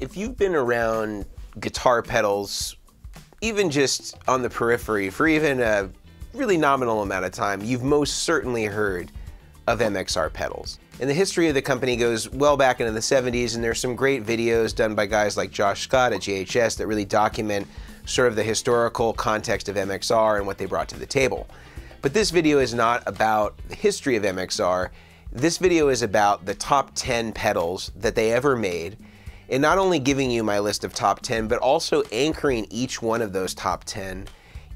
If you've been around guitar pedals, even just on the periphery, for even a really nominal amount of time, you've most certainly heard of MXR pedals. And the history of the company goes well back into the 70s, and there's some great videos done by guys like Josh Scott at JHS that really document sort of the historical context of MXR and what they brought to the table. But this video is not about the history of MXR. This video is about the top 10 pedals that they ever made, and not only giving you my list of top 10, but also anchoring each one of those top 10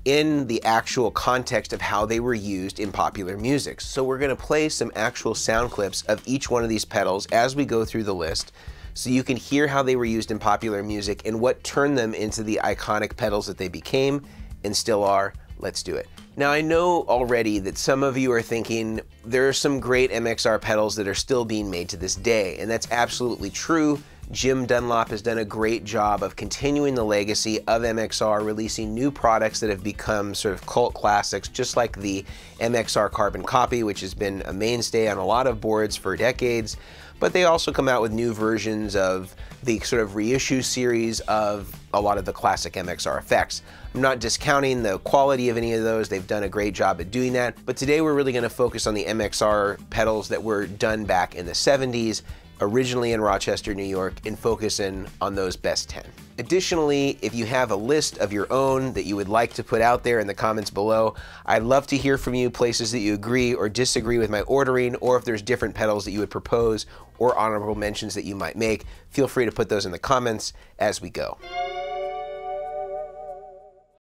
in the actual context of how they were used in popular music. So we're gonna play some actual sound clips of each one of these pedals as we go through the list, so you can hear how they were used in popular music and what turned them into the iconic pedals that they became and still are. Let's do it. Now, I know already that some of you are thinking there are some great MXR pedals that are still being made to this day, and that's absolutely true. Jim Dunlop has done a great job of continuing the legacy of MXR, releasing new products that have become sort of cult classics, just like the MXR Carbon Copy, which has been a mainstay on a lot of boards for decades. But they also come out with new versions of the sort of reissue series of a lot of the classic MXR effects. I'm not discounting the quality of any of those. They've done a great job at doing that. But today we're really going to focus on the MXR pedals that were done back in the 70s, originally in Rochester, New York, and focus in on those best 10. Additionally, if you have a list of your own that you would like to put out there in the comments below, I'd love to hear from you, places that you agree or disagree with my ordering, or if there's different pedals that you would propose or honorable mentions that you might make. Feel free to put those in the comments as we go.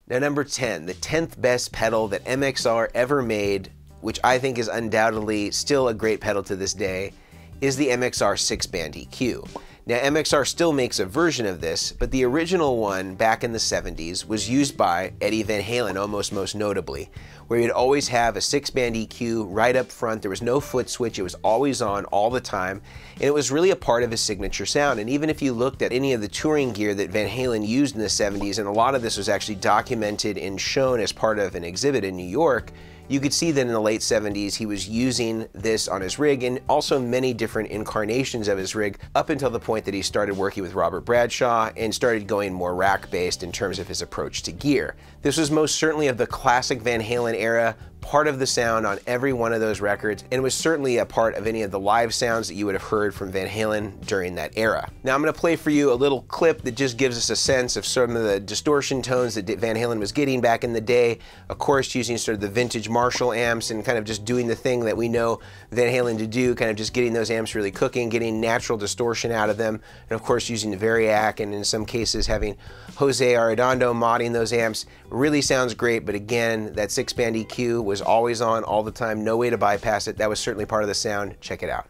Now, number 10, the 10th best pedal that MXR ever made, which I think is undoubtedly still a great pedal to this day, is the MXR 6-band EQ. Now, MXR still makes a version of this, but the original one back in the 70s was used by Eddie Van Halen almost most notably, where you'd always have a 6-band EQ right up front. There was no foot switch. It was always on all the time, and it was really a part of his signature sound. And even if you looked at any of the touring gear that Van Halen used in the 70s, and a lot of this was actually documented and shown as part of an exhibit in New York, you could see that in the late 70s, he was using this on his rig, and also many different incarnations of his rig, up until the point that he started working with Robert Bradshaw and started going more rack-based in terms of his approach to gear. This was most certainly of the classic Van Halen era, part of the sound on every one of those records, and was certainly a part of any of the live sounds that you would have heard from Van Halen during that era. Now, I'm gonna play for you a little clip that just gives us a sense of some of the distortion tones that Van Halen was getting back in the day, of course using sort of the vintage Marshall amps and kind of just doing the thing that we know Van Halen to do, kind of just getting those amps really cooking, getting natural distortion out of them, and of course using the Variac, and in some cases having Jose Arredondo modding those amps. Really sounds great, but again, that 6-band EQ was always on all the time, no way to bypass it. That was certainly part of the sound. Check it out.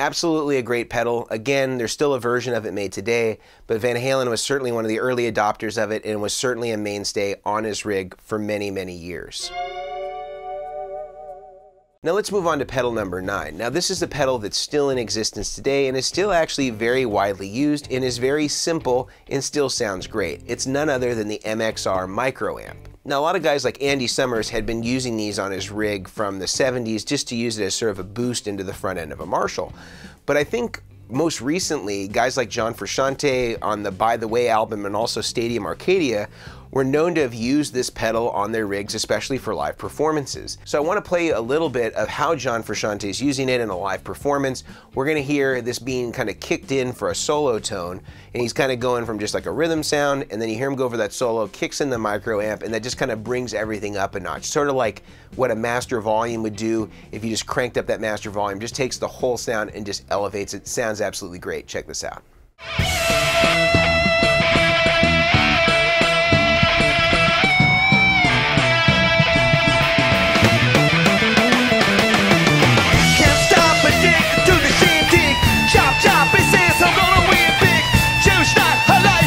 Absolutely a great pedal. Again, there's still a version of it made today, but Van Halen was certainly one of the early adopters of it and was certainly a mainstay on his rig for many, many years. Now let's move on to pedal number 9. Now, this is the pedal that's still in existence today and is still actually very widely used and is very simple and still sounds great. It's none other than the MXR Micro Amp. Now, a lot of guys like Andy Summers had been using these on his rig from the 70s just to use it as sort of a boost into the front end of a Marshall. But I think most recently, guys like John Frusciante on the By the Way album and also Stadium Arcadia were known to have used this pedal on their rigs, especially for live performances. So I want to play a little bit of how John Frusciante is using it in a live performance. We're going to hear this being kind of kicked in for a solo tone, and he's kind of going from just like a rhythm sound, and then you hear him go for that solo, kicks in the micro amp, and that just kind of brings everything up a notch. Sort of like what a master volume would do if you just cranked up that master volume, just takes the whole sound and just elevates it. Sounds absolutely great. Check this out. Chop, chop, he says I'm gonna win big. Jim's not alive.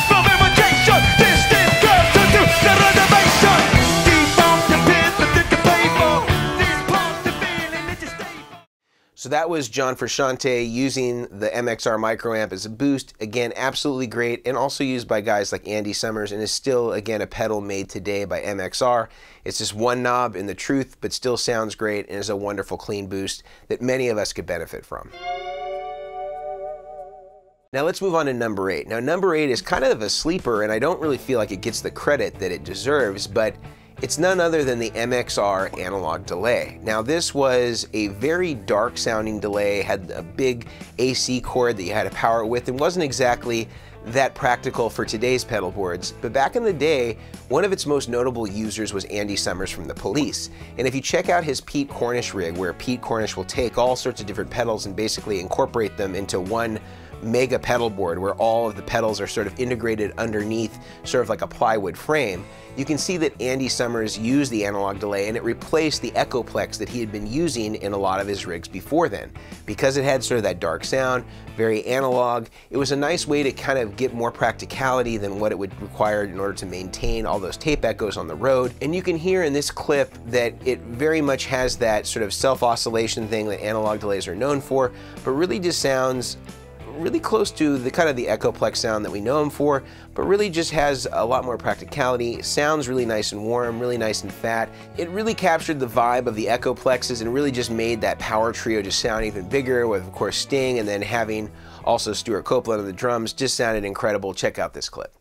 that was John Frusciante using the MXR Micro Amp as a boost. Again, absolutely great, and also used by guys like Andy Summers, and is still, again, a pedal made today by MXR. It's just one knob in the truth, but still sounds great and is a wonderful clean boost that many of us could benefit from. Now let's move on to number 8. Now number 8 is kind of a sleeper, and I don't really feel like it gets the credit that it deserves, but it's none other than the MXR Analog Delay. Now this was a very dark sounding delay, had a big AC cord that you had to power it with, and wasn't exactly that practical for today's pedal boards. But back in the day, one of its most notable users was Andy Summers from The Police. And if you check out his Pete Cornish rig, where Pete Cornish will take all sorts of different pedals and basically incorporate them into one mega pedal board where all of the pedals are sort of integrated underneath sort of like a plywood frame, you can see that Andy Summers used the analog delay, and it replaced the Echoplex that he had been using in a lot of his rigs before then. Because it had sort of that dark sound, very analog, it was a nice way to kind of get more practicality than what it would require in order to maintain all those tape echoes on the road. And you can hear in this clip that it very much has that sort of self-oscillation thing that analog delays are known for, but really just sounds really close to the kind of the Echoplex sound that we know him for, but really just has a lot more practicality. It sounds really nice and warm, really nice and fat. It really captured the vibe of the Echoplexes and really just made that power trio just sound even bigger, with of course Sting, and then having also Stuart Copeland on the drums. Just sounded incredible. Check out this clip.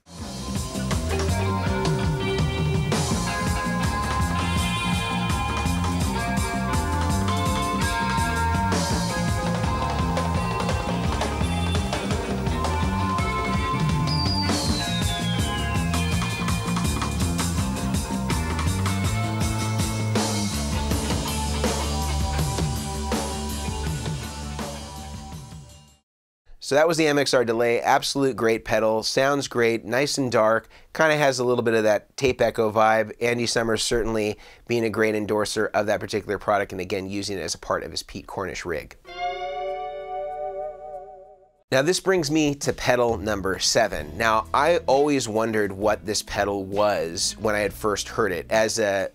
So that was the MXR delay, absolute great pedal, sounds great, nice and dark, kind of has a little bit of that tape echo vibe. Andy Summers certainly being a great endorser of that particular product, and again using it as a part of his Pete Cornish rig. Now this brings me to pedal number 7. Now I always wondered what this pedal was when I had first heard it. As a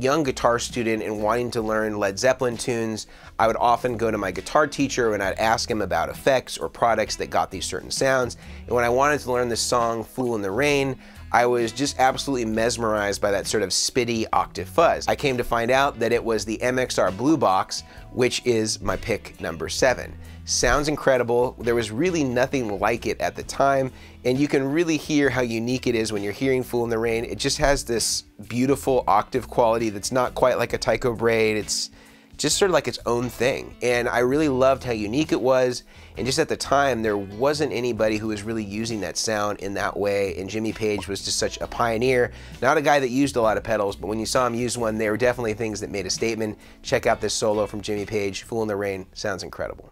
young guitar student and wanting to learn Led Zeppelin tunes, I would often go to my guitar teacher and I'd ask him about effects or products that got these certain sounds. And when I wanted to learn this song, Fool in the Rain, I was just absolutely mesmerized by that sort of spitty octave fuzz. I came to find out that it was the MXR Blue Box, which is my pick number 7. Sounds incredible. There was really nothing like it at the time, and you can really hear how unique it is when you're hearing Fool in the Rain. It just has this beautiful octave quality that's not quite like a Tycho Braid. It's just sort of like its own thing. And I really loved how unique it was. And just at the time, there wasn't anybody who was really using that sound in that way. And Jimmy Page was just such a pioneer. Not a guy that used a lot of pedals, but when you saw him use one, there were definitely things that made a statement. Check out this solo from Jimmy Page, Fool in the Rain, sounds incredible.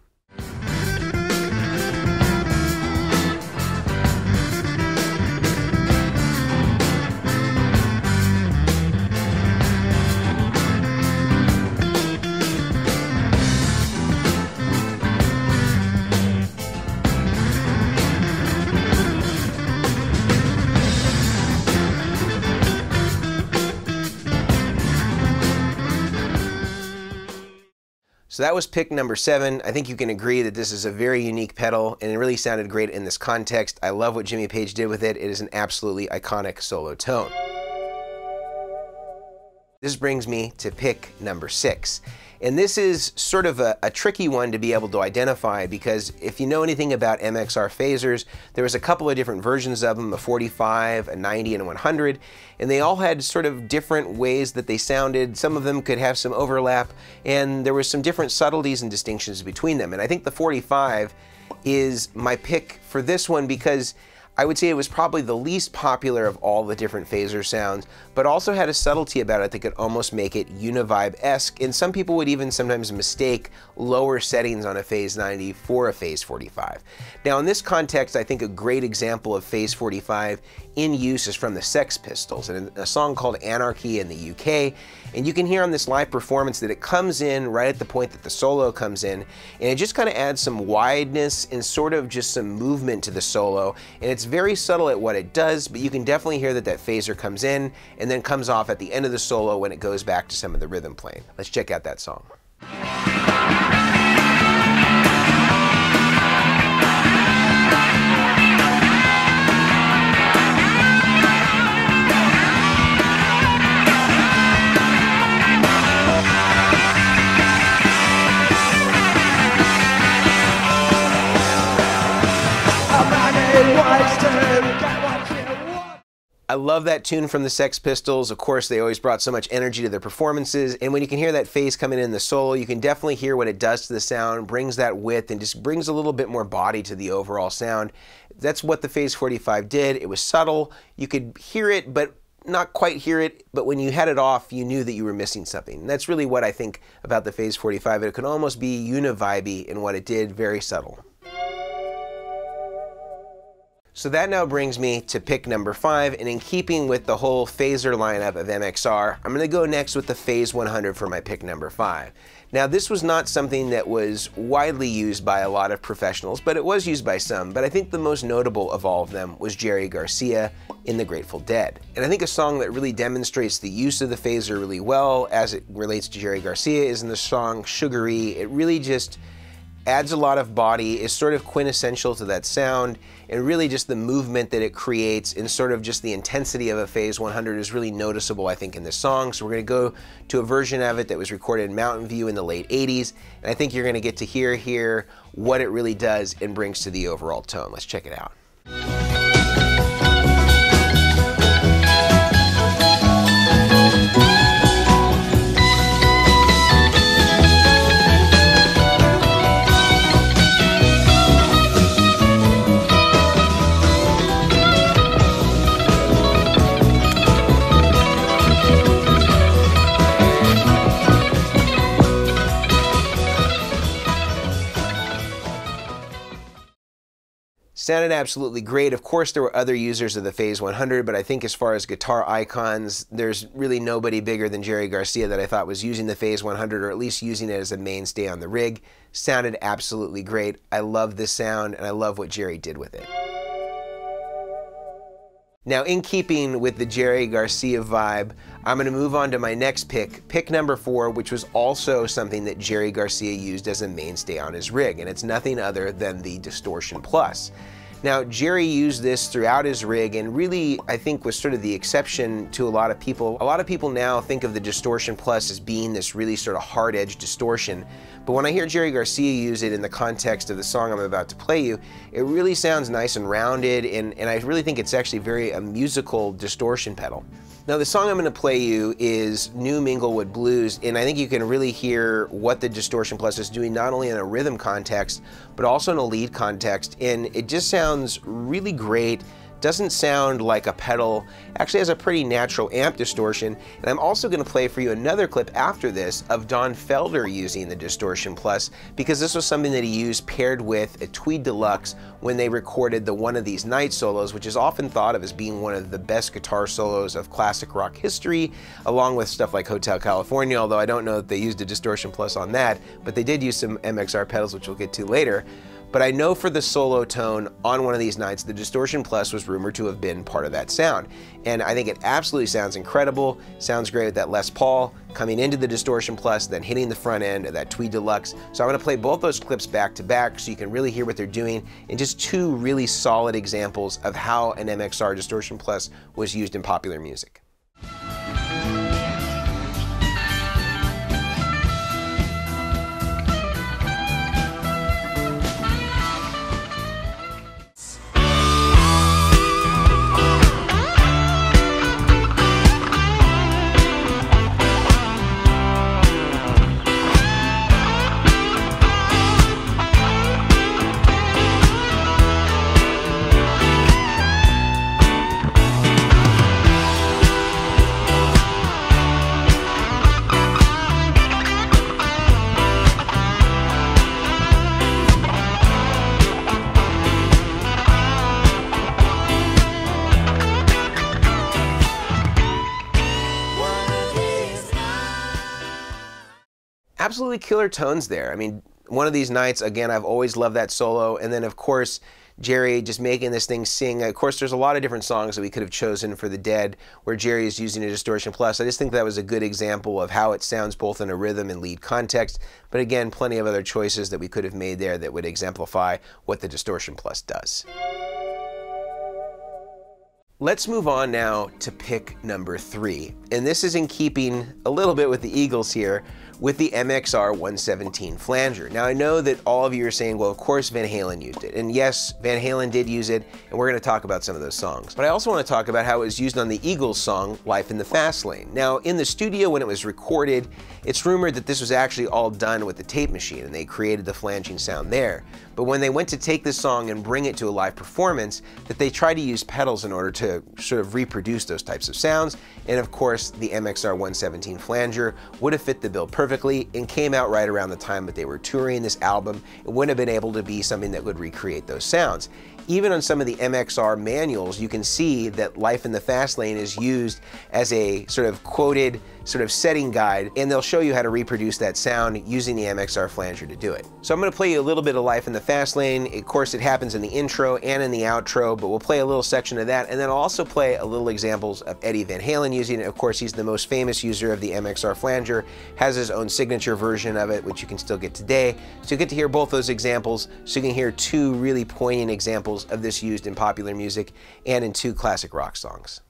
So that was pick number 7. I think you can agree that this is a very unique pedal, and it really sounded great in this context. I love what Jimmy Page did with it. It is an absolutely iconic solo tone. This brings me to pick number 6. And this is sort of a tricky one to be able to identify, because if you know anything about MXR phasers, there was a couple of different versions of them, a 45, a 90, and a 100, and they all had sort of different ways that they sounded. Some of them could have some overlap, and there were some different subtleties and distinctions between them. And I think the 45 is my pick for this one because I would say it was probably the least popular of all the different phaser sounds, but also had a subtlety about it that could almost make it Univibe-esque, and some people would even sometimes mistake lower settings on a Phase 90 for a Phase 45. Now in this context, I think a great example of Phase 45 in use is from the Sex Pistols, and a song called Anarchy in the UK, and you can hear on this live performance that it comes in right at the point that the solo comes in, and it just kind of adds some wideness and sort of just some movement to the solo, and it's very subtle at what it does, but you can definitely hear that that phaser comes in and then comes off at the end of the solo when it goes back to some of the rhythm playing. Let's check out that song. I love that tune from the Sex Pistols. Of course, they always brought so much energy to their performances. And when you can hear that phase coming in the solo, you can definitely hear what it does to the sound, brings that width, and just brings a little bit more body to the overall sound. That's what the Phase 45 did. It was subtle. You could hear it, but not quite hear it, but when you had it off, you knew that you were missing something. And that's really what I think about the Phase 45. It could almost be univibey in what it did, very subtle. So that now brings me to pick number 5, and in keeping with the whole phaser lineup of MXR, I'm gonna go next with the Phase 100 for my pick number 5. Now, this was not something that was widely used by a lot of professionals, but it was used by some. But I think the most notable of all of them was Jerry Garcia in The Grateful Dead. And I think a song that really demonstrates the use of the phaser really well as it relates to Jerry Garcia is in the song Sugary. It really just adds a lot of body, is sort of quintessential to that sound, and really just the movement that it creates and sort of just the intensity of a Phase 100 is really noticeable, I think, in this song. So we're gonna go to a version of it that was recorded in Mountain View in the late 80s, and I think you're gonna get to hear here what it really does and brings to the overall tone. Let's check it out. Sounded absolutely great. Of course, there were other users of the Phase 100, but I think as far as guitar icons, there's really nobody bigger than Jerry Garcia that I thought was using the Phase 100, or at least using it as a mainstay on the rig. Sounded absolutely great. I love this sound, and I love what Jerry did with it. Now, in keeping with the Jerry Garcia vibe, I'm gonna move on to my next pick, pick number 4, which was also something that Jerry Garcia used as a mainstay on his rig, and it's nothing other than the Distortion Plus. Now, Jerry used this throughout his rig and really, I think, was sort of the exception to a lot of people. A lot of people now think of the Distortion Plus as being this really sort of hard-edged distortion, but when I hear Jerry Garcia use it in the context of the song I'm about to play you, it really sounds nice and rounded, and I really think it's actually a musical distortion pedal. Now, the song I'm gonna play you is New Minglewood Blues, and I think you can really hear what the Distortion Plus is doing, not only in a rhythm context, but also in a lead context, and it just sounds really great. Doesn't sound like a pedal, actually has a pretty natural amp distortion. And I'm also gonna play for you another clip after this of Don Felder using the Distortion Plus, because this was something that he used paired with a Tweed Deluxe when they recorded the One of These Nights solos, which is often thought of as being one of the best guitar solos of classic rock history, along with stuff like Hotel California, although I don't know that they used a Distortion Plus on that, but they did use some MXR pedals, which we'll get to later. But I know for the solo tone on One of These Nights, the Distortion Plus was rumored to have been part of that sound. And I think it absolutely sounds incredible, sounds great with that Les Paul, coming into the Distortion Plus, then hitting the front end of that Tweed Deluxe. So I'm gonna play both those clips back to back so you can really hear what they're doing, and just two really solid examples of how an MXR Distortion Plus was used in popular music. Absolutely killer tones there. I mean, One of These Nights, again, I've always loved that solo. And then, of course, Jerry just making this thing sing. Of course, there's a lot of different songs that we could have chosen for the Dead where Jerry is using a Distortion Plus. I just think that was a good example of how it sounds both in a rhythm and lead context. But again, plenty of other choices that we could have made there that would exemplify what the Distortion Plus does. Let's move on now to pick number 3. And this is in keeping a little bit with the Eagles here, with the MXR 117 flanger. Now I know that all of you are saying, well, of course Van Halen used it. And yes, Van Halen did use it, and we're gonna talk about some of those songs. But I also wanna talk about how it was used on the Eagles song, Life in the Fast Lane. Now in the studio when it was recorded, it's rumored that this was actually all done with the tape machine and they created the flanging sound there. But when they went to take this song and bring it to a live performance, that they tried to use pedals in order to sort of reproduce those types of sounds. And of course, the MXR 117 flanger would have fit the bill perfectly and came out right around the time that they were touring this album. It wouldn't have been able to be something that would recreate those sounds. Even on some of the MXR manuals, you can see that Life in the Fast Lane is used as a sort of quoted sort of setting guide, and they'll show you how to reproduce that sound using the MXR flanger to do it. So I'm gonna play you a little bit of Life in the Fast Lane. Of course, it happens in the intro and in the outro, but we'll play a little section of that, and then I'll also play a little examples of Eddie Van Halen using it. Of course, he's the most famous user of the MXR flanger, has his own signature version of it, which you can still get today. So you get to hear both those examples, so you can hear two really poignant examples of this used in popular music and in two classic rock songs.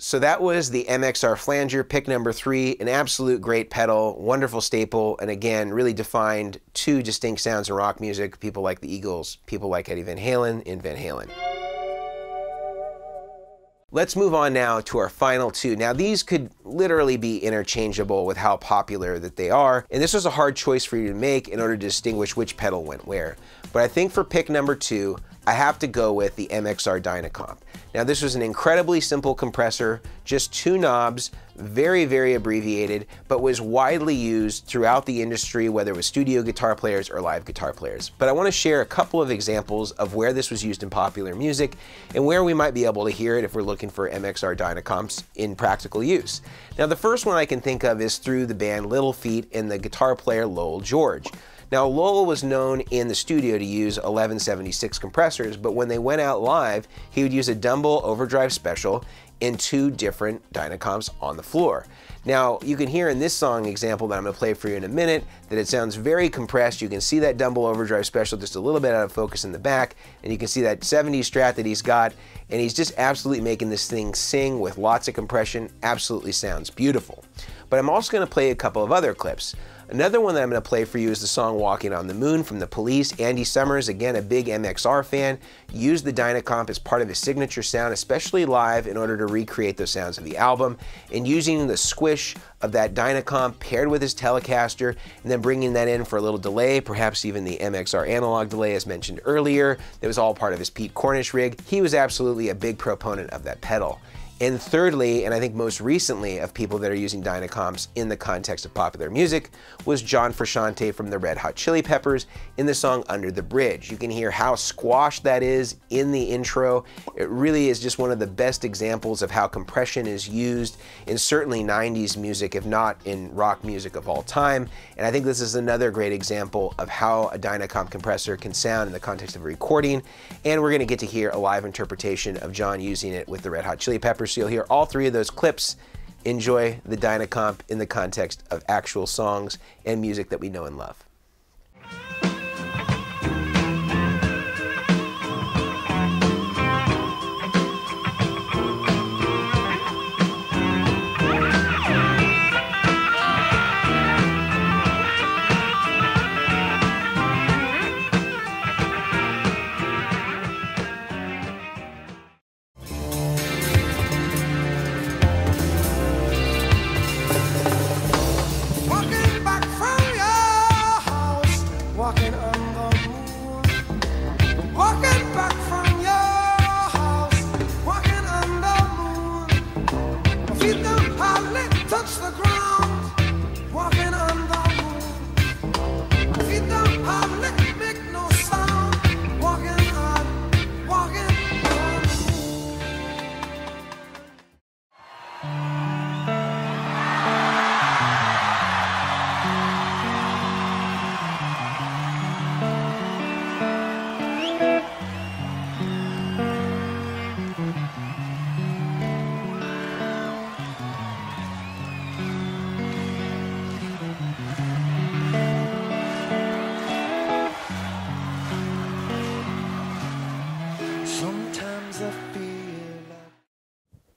So that was the MXR flanger, pick number 3, an absolute great pedal, wonderful staple, and again, really defined two distinct sounds in rock music, people like the Eagles, people like Eddie Van Halen in Van Halen. Let's move on now to our final two. Now these could literally be interchangeable with how popular that they are, and this was a hard choice for you to make in order to distinguish which pedal went where. But I think for pick number 2, I have to go with the MXR Dynacomp. Now this was an incredibly simple compressor, just two knobs, very, very abbreviated, but was widely used throughout the industry, whether it was studio guitar players or live guitar players. But I want to share a couple of examples of where this was used in popular music and where we might be able to hear it if we're looking for MXR Dynacomps in practical use. Now the first one I can think of is through the band Little Feat and the guitar player Lowell George. Now Lowell was known in the studio to use 1176 compressors, but when they went out live, he would use a Dumble Overdrive Special and two different Dynacomps on the floor. Now you can hear in this song example that I'm gonna play for you in a minute that it sounds very compressed. You can see that Dumble Overdrive Special just a little bit out of focus in the back, and you can see that 70s Strat that he's got, and he's just absolutely making this thing sing with lots of compression. Absolutely sounds beautiful. But I'm also gonna play a couple of other clips. Another one that I'm gonna play for you is the song Walking on the Moon from The Police. Andy Summers, again, a big MXR fan, used the Dynacomp as part of his signature sound, especially live, in order to recreate those sounds of the album. And using the squish of that Dynacomp paired with his Telecaster, and then bringing that in for a little delay, perhaps even the MXR Analog Delay as mentioned earlier, that was all part of his Pete Cornish rig. He was absolutely a big proponent of that pedal. And thirdly, and I think most recently of people that are using Dynacomps in the context of popular music, was John Frusciante from the Red Hot Chili Peppers in the song Under the Bridge. You can hear how squashed that is in the intro. It really is just one of the best examples of how compression is used in certainly 90s music, if not in rock music of all time. And I think this is another great example of how a Dynacomp compressor can sound in the context of a recording. And we're gonna get to hear a live interpretation of John using it with the Red Hot Chili Peppers. So you'll hear all three of those clips. Enjoy the Dynacomp in the context of actual songs and music that we know and love. Feet down, hardly touch the ground. Walking on the moon. Feet down, hardly make no sound. Walking on the moon.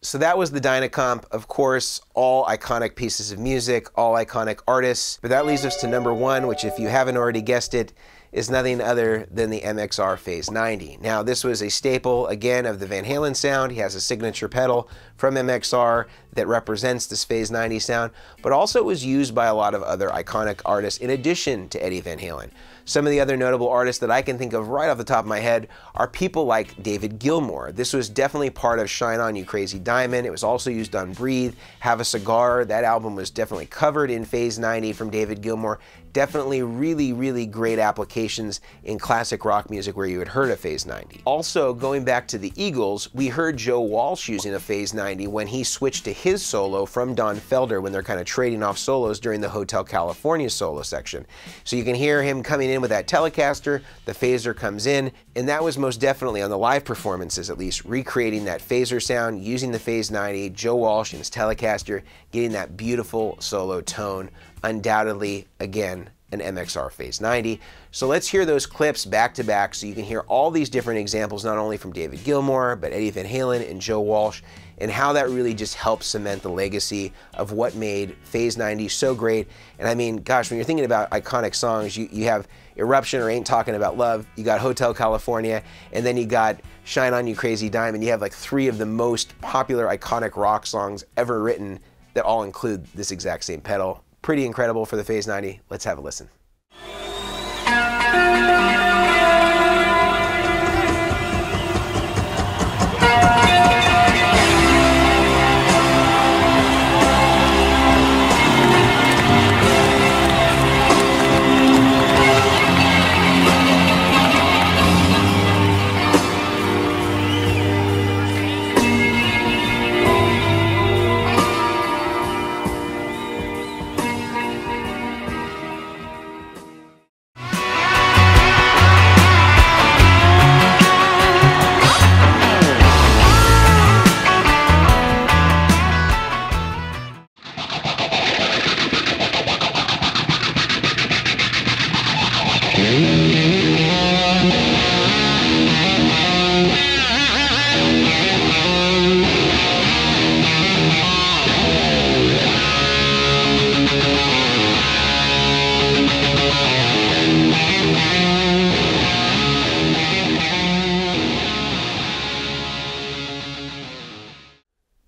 So that was the Dynacomp, of course, all iconic pieces of music, all iconic artists. But that leads us to number one, which if you haven't already guessed it, is nothing other than the MXR Phase 90. Now this was a staple, again, of the Van Halen sound. He has a signature pedal from MXR that represents this Phase 90 sound, but also it was used by a lot of other iconic artists in addition to Eddie Van Halen. Some of the other notable artists that I can think of right off the top of my head are people like David Gilmour. This was definitely part of Shine On You Crazy Diamond. It was also used on Breathe, Have a Cigar. That album was definitely covered in Phase 90 from David Gilmour. Definitely really, really great applications in classic rock music where you had heard a Phase 90. Also, going back to the Eagles, we heard Joe Walsh using a Phase 90 when he switched to his solo from Don Felder when they're kind of trading off solos during the Hotel California solo section. So you can hear him coming in with that Telecaster, the phaser comes in, and that was most definitely on the live performances, at least, recreating that phaser sound, using the Phase 90, Joe Walsh and his Telecaster, getting that beautiful solo tone, undoubtedly, again, an MXR Phase 90. So let's hear those clips back to back so you can hear all these different examples, not only from David Gilmour, but Eddie Van Halen and Joe Walsh, and how that really just helps cement the legacy of what made Phase 90 so great. And I mean, gosh, when you're thinking about iconic songs, you have Eruption or Ain't Talking About Love, you got Hotel California, and then you got Shine On You Crazy Diamond. You have like three of the most popular iconic rock songs ever written that all include this exact same pedal. Pretty incredible for the Phase 90. Let's have a listen.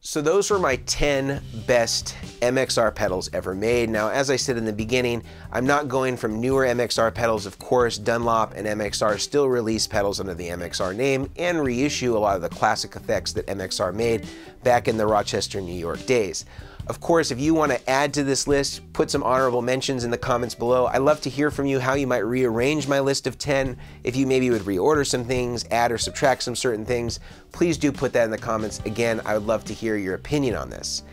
So those were my 10 best MXR pedals ever made. Now, as I said in the beginning, I'm not going from newer MXR pedals. Of course, Dunlop and MXR still release pedals under the MXR name and reissue a lot of the classic effects that MXR made back in the Rochester, New York days. Of course, if you want to add to this list, put some honorable mentions in the comments below. I'd love to hear from you how you might rearrange my list of 10, if you maybe would reorder some things, add or subtract some certain things. Please do put that in the comments. Again, I would love to hear your opinion on this.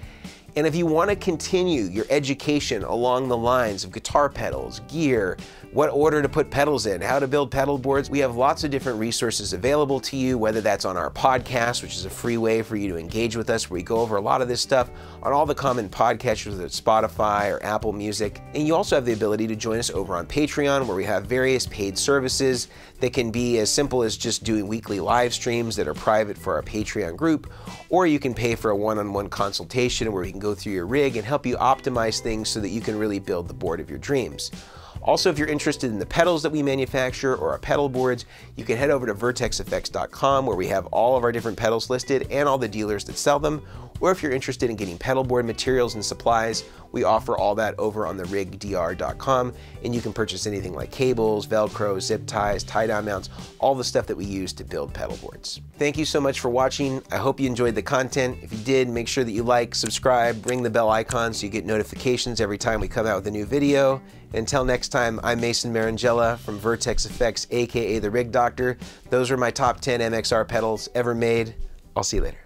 And if you want to continue your education along the lines of guitar pedals, gear, what order to put pedals in, how to build pedal boards, we have lots of different resources available to you, whether that's on our podcast, which is a free way for you to engage with us, where we go over a lot of this stuff on all the common podcatchers, whether it's Spotify or Apple Music. And you also have the ability to join us over on Patreon, where we have various paid services that can be as simple as just doing weekly live streams that are private for our Patreon group, or you can pay for a one-on-one consultation where we can go through your rig and help you optimize things so that you can really build the board of your dreams. Also, if you're interested in the pedals that we manufacture or our pedal boards, you can head over to vertexfx.com where we have all of our different pedals listed and all the dealers that sell them, or if you're interested in getting pedal board materials and supplies, we offer all that over on therigdr.com, and you can purchase anything like cables, Velcro, zip ties, tie-down mounts, all the stuff that we use to build pedal boards. Thank you so much for watching. I hope you enjoyed the content. If you did, make sure that you like, subscribe, ring the bell icon so you get notifications every time we come out with a new video. Until next time, I'm Mason Marangella from Vertex Effects, aka The Rig Doctor. Those are my top 10 MXR pedals ever made. I'll see you later.